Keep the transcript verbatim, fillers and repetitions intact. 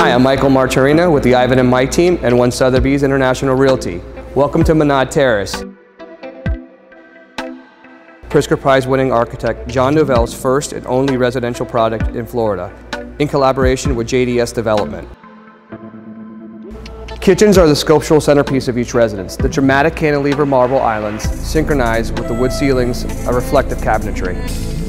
Hi, I'm Michael Martirena with the Ivan and Mike team and One Sotheby's International Realty. Welcome to Monad Terrace. Pritzker Prize winning architect John Novell's first and only residential product in Florida, in collaboration with J D S Development. Kitchens are the sculptural centerpiece of each residence. The dramatic cantilever marble islands synchronize with the wood ceilings and reflective cabinetry.